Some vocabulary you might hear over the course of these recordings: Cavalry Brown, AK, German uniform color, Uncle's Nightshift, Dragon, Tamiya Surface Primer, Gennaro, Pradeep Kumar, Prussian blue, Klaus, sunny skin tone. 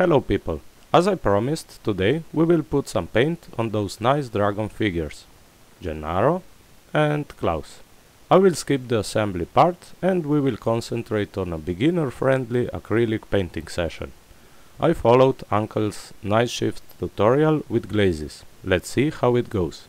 Hello people, as I promised, today we will put some paint on those nice dragon figures, Gennaro and Klaus. I will skip the assembly part and we will concentrate on a beginner-friendly acrylic painting session. I followed Uncle's Nightshift tutorial with glazes. Let's see how it goes.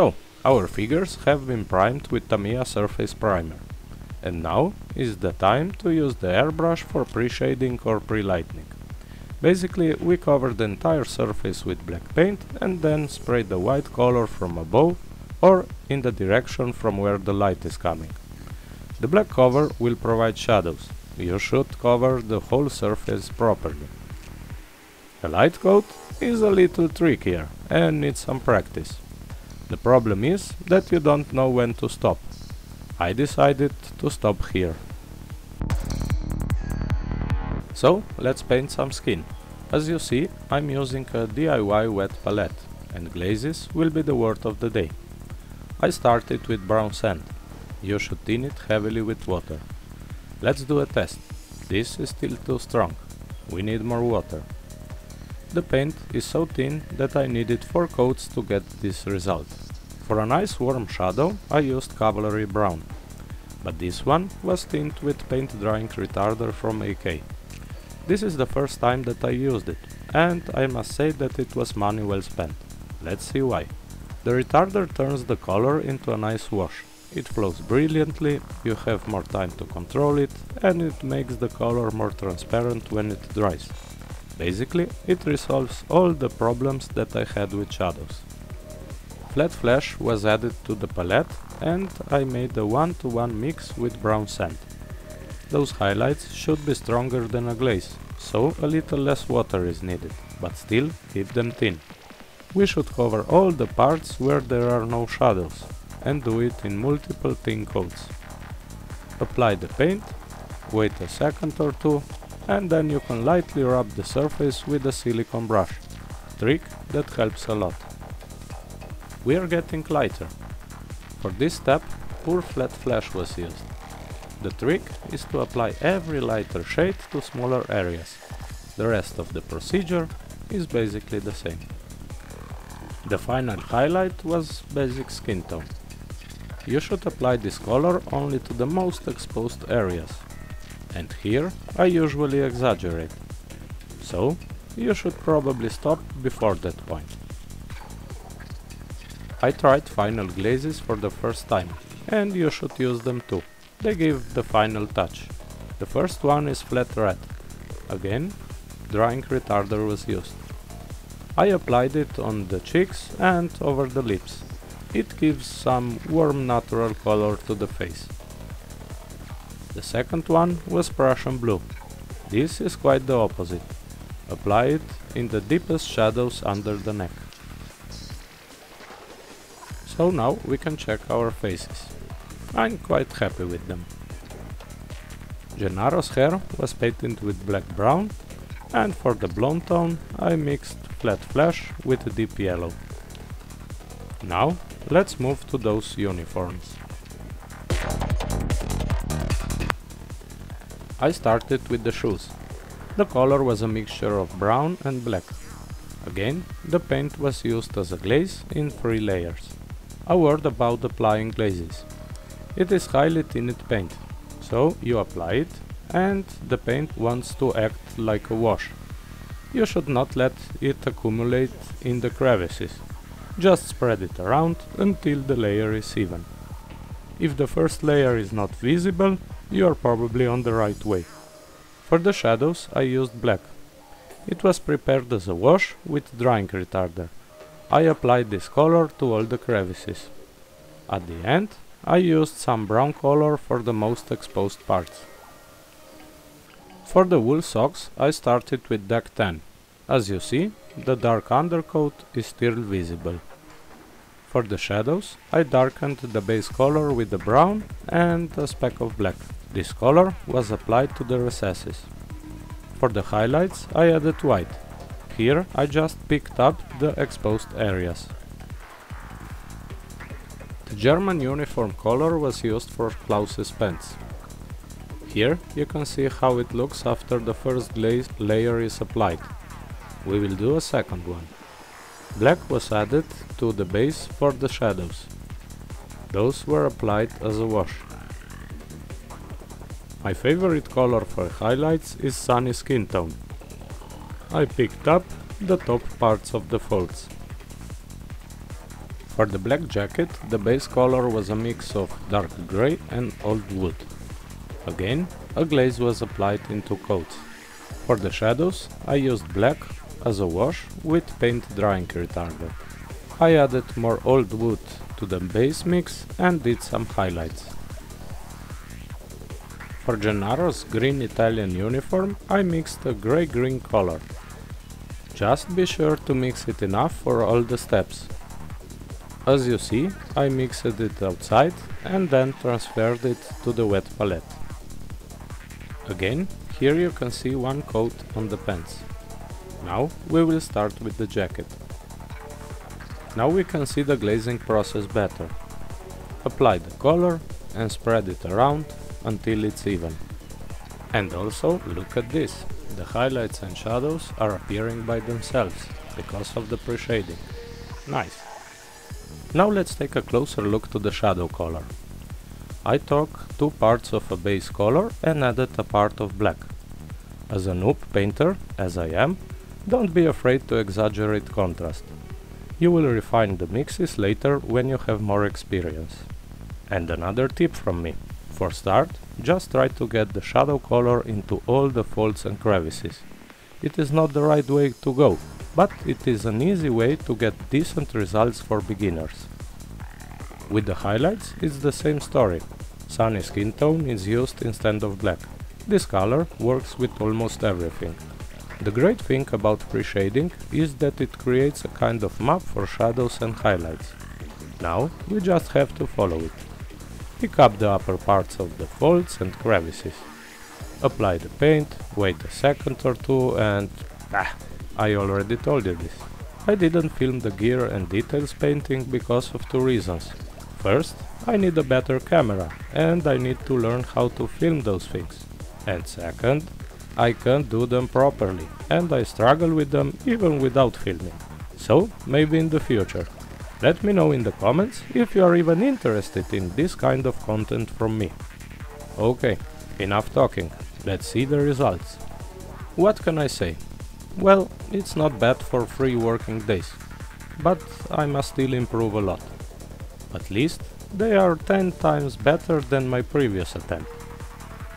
So, our figures have been primed with Tamiya Surface Primer. And now is the time to use the airbrush for pre-shading or pre-lightening. Basically, we cover the entire surface with black paint and then spray the white color from above or in the direction from where the light is coming. The black cover will provide shadows. You should cover the whole surface properly. A light coat is a little trickier and needs some practice. The problem is that you don't know when to stop. I decided to stop here. So let's paint some skin. As you see, I'm using a DIY wet palette, and glazes will be the word of the day. I started with brown sand. You should thin it heavily with water. Let's do a test. This is still too strong. We need more water. The paint is so thin that I needed 4 coats to get this result. For a nice warm shadow I used Cavalry Brown, but this one was tinned with paint drying retarder from AK. This is the first time that I used it, and I must say that it was money well spent. Let's see why. The retarder turns the color into a nice wash. It flows brilliantly, you have more time to control it, and it makes the color more transparent when it dries. Basically, it resolves all the problems that I had with shadows. Flat flesh was added to the palette and I made a 1-to-1 mix with brown sand. Those highlights should be stronger than a glaze, so a little less water is needed, but still keep them thin. We should cover all the parts where there are no shadows and do it in multiple thin coats. Apply the paint, wait a second or two, and then you can lightly rub the surface with a silicone brush. Trick that helps a lot. We are getting lighter. For this step, poor flat flash was used. The trick is to apply every lighter shade to smaller areas. The rest of the procedure is basically the same. The final highlight was basic skin tone. You should apply this color only to the most exposed areas. And here I usually exaggerate. So, you should probably stop before that point. I tried final glazes for the first time, and you should use them too. They give the final touch. The first one is flat red. Again, drying retarder was used. I applied it on the cheeks and over the lips. It gives some warm natural color to the face. The second one was Prussian blue. This is quite the opposite. Apply it in the deepest shadows under the neck. So now we can check our faces. I'm quite happy with them. Gennaro's hair was painted with black brown, and for the blonde tone I mixed flat flesh with a deep yellow. Now let's move to those uniforms. I started with the shoes. The color was a mixture of brown and black. Again, the paint was used as a glaze in 3 layers. A word about applying glazes. It is highly tinted paint, so you apply it and the paint wants to act like a wash. You should not let it accumulate in the crevices, just spread it around until the layer is even. If the first layer is not visible, you are probably on the right way. For the shadows I used black. It was prepared as a wash with drying retarder. I applied this color to all the crevices. At the end, I used some brown color for the most exposed parts. For the wool socks, I started with Dark Tan. As you see, the dark undercoat is still visible. For the shadows, I darkened the base color with the brown and a speck of black. This color was applied to the recesses. For the highlights, I added white. here I just picked up the exposed areas. The German uniform color was used for Klaus's pants. Here you can see how it looks after the first glaze layer is applied. We will do a second one. Black was added to the base for the shadows. Those were applied as a wash. My favorite color for highlights is Sunny Skin Tone. I picked up the top parts of the folds. For the black jacket, the base color was a mix of dark grey and old wood. Again, a glaze was applied in two coats. For the shadows, I used black as a wash with paint drying retardant. I added more old wood to the base mix and did some highlights. For Gennaro's green Italian uniform, I mixed a grey-green color. Just be sure to mix it enough for all the steps. As you see, I mixed it outside and then transferred it to the wet palette. Again, here you can see one coat on the pants. Now we will start with the jacket. Now we can see the glazing process better. Apply the color and spread it around until it's even. And also look at this, the highlights and shadows are appearing by themselves because of the pre-shading. Nice! Now let's take a closer look to the shadow color. I took two parts of a base color and added a part of black. As a noob painter, as I am, don't be afraid to exaggerate contrast. You will refine the mixes later when you have more experience. And another tip from me. For start, just try to get the shadow color into all the folds and crevices. It is not the right way to go, but it is an easy way to get decent results for beginners. With the highlights, it's the same story. Sunny Skin Tone is used instead of black. This color works with almost everything. The great thing about pre-shading is that it creates a kind of map for shadows and highlights. Now you just have to follow it. Pick up the upper parts of the folds and crevices. Apply the paint, wait a second or two and... I already told you this. I didn't film the gear and details painting because of two reasons. First, I need a better camera and I need to learn how to film those things. And second, I can't do them properly and I struggle with them even without filming. So, maybe in the future. Let me know in the comments if you are even interested in this kind of content from me. Okay, enough talking, let's see the results. What can I say? Well, it's not bad for 3 working days, but I must still improve a lot. At least they are 10 times better than my previous attempt.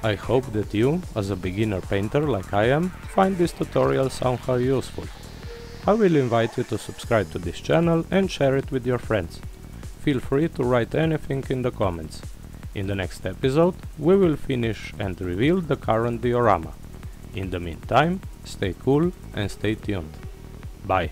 I hope that you, as a beginner painter like I am, find this tutorial somehow useful. I will invite you to subscribe to this channel and share it with your friends. Feel free to write anything in the comments. In the next episode, we will finish and reveal the current diorama. In the meantime, stay cool and stay tuned. Bye!